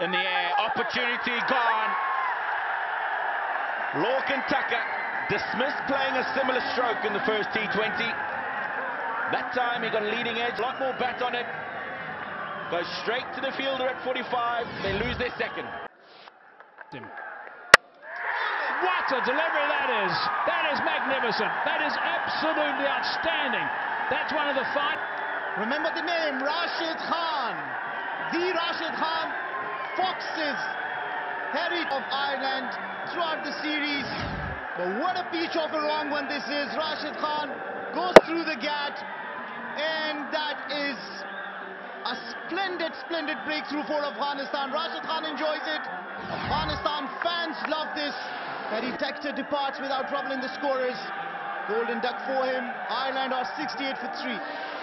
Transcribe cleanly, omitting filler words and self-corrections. in the air. Opportunity gone. Lorcan Tucker dismissed playing a similar stroke in the first T20. That time he got a leading edge, a lot more bat on it. Goes straight to the fielder at 45. They lose their second. What a delivery that is. That is magnificent. That is absolutely outstanding. That's one of the five. Remember the name, Rashid Khan. The Rashid Khan Foxes Harry of Ireland throughout the series. But what a peach of a long one this is. Rashid Khan goes through the gap, and that is a splendid, splendid breakthrough for Afghanistan. Rashid Khan enjoys it. Afghanistan fans love this. Harry Tector departs without troubling the scorers. Golden duck for him. Ireland are 68 for 3.